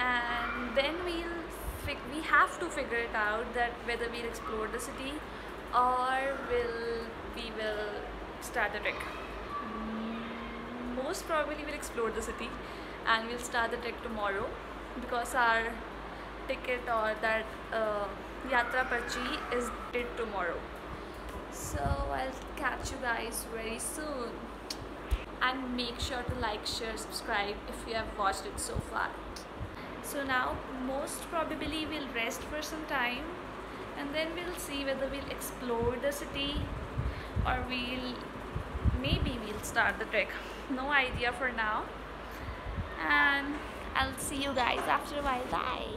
and then we have to figure it out that whether we'll explore the city or we will start the trek. Most probably we'll explore the city and we'll start the trek tomorrow, because our ticket or that Yatra Pachi is due tomorrow. So I'll catch you guys very soon, and make sure to like, share, subscribe if you have watched it so far. So now most probably we'll rest for some time, and then we'll see whether we'll explore the city or maybe we'll start the trek. No idea for now, and I'll see you guys after a while. Bye.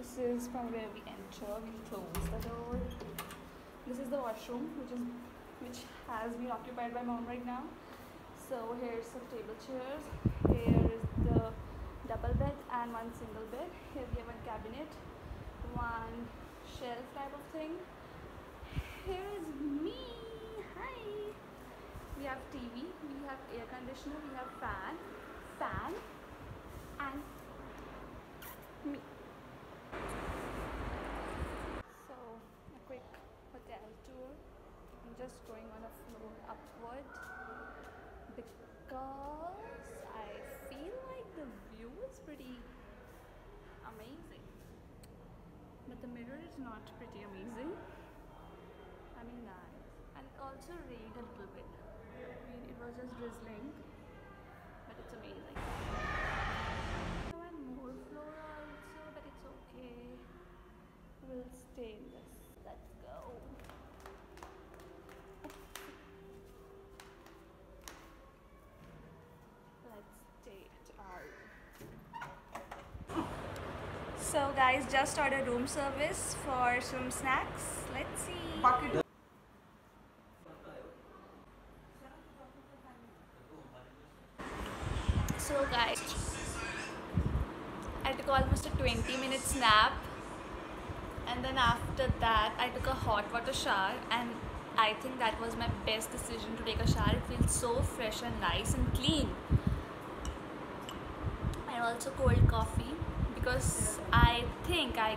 This is from where we enter. We'll close the door. This is the washroom, which has been occupied by mom right now. So here's some table chairs. Here is the double bed and one single bed. Here we have a cabinet, one shelf type of thing. Here is me. Hi. We have TV. We have air conditioner. We have fan, and me. Just going on a floor upward, because I feel like the view is pretty amazing, but the mirror is not pretty amazing. I mean, nice, and it also rained a little bit. I mean, it was just drizzling, but it's amazing. One more floor also, but it's okay. We'll stay in this. Let's go. So guys, just ordered room service for some snacks. Let's see. Bucket. So guys, I took almost a 20-minute nap, and then after that I took a hot water shower, and I think that was my best decision to take a shower. It feels so fresh and nice and clean. And also cold coffee, because I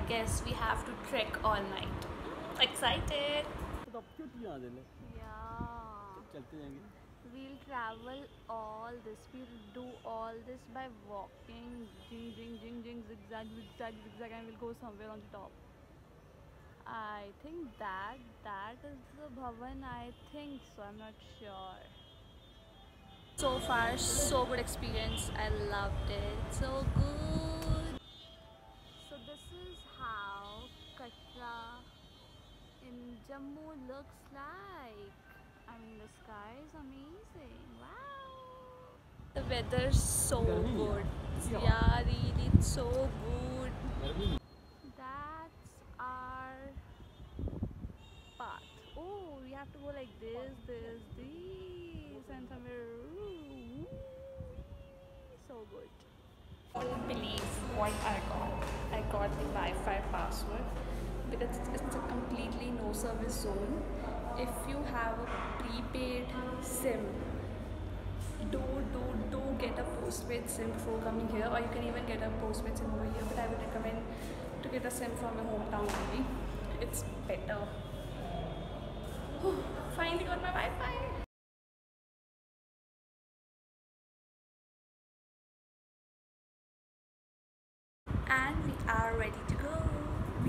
guess we have to trek all night. Excited! Yeah. We'll travel all this. We'll do all this by walking. Jing, jing, jing, jing, zigzag, zigzag, zigzag, and we'll go somewhere on the top. I think that is the Bhavan, I think so. I'm not sure. So far, so good experience. I loved it. So good. So this is how Katra in Jammu looks like. I mean, the sky is amazing. Wow. The weather is so good. Yeah, really, it's so good. That's our path. Oh, we have to go like this, this, this, and somewhere. So good. I couldn't believe what I got. I got the Wi-Fi password, because it's a completely no service zone. If you have a prepaid SIM, do get a postpaid SIM before coming here, or you can even get a postpaid SIM over here, but I would recommend to get a SIM from your hometown only. It's better. Whew, finally got my Wi-Fi. And we are ready to go.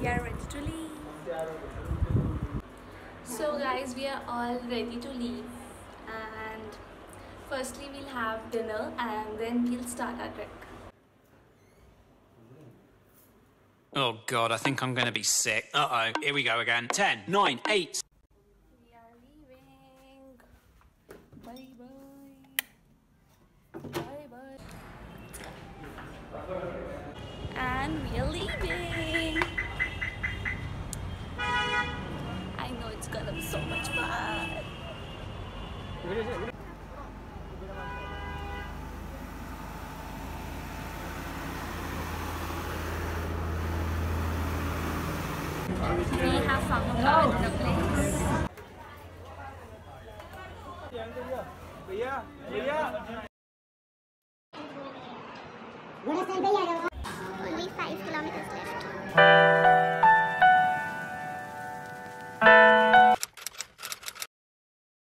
We are ready to leave. So guys, we are all ready to leave, and firstly we'll have dinner and then we'll start our trek. Oh god, I think I'm gonna be sick. Uh-oh, here we go again. 10, 9, 8. We are leaving. Bye-bye. Bye-bye. And done. We are leaving. I know it's gonna be so much fun. We have found the place.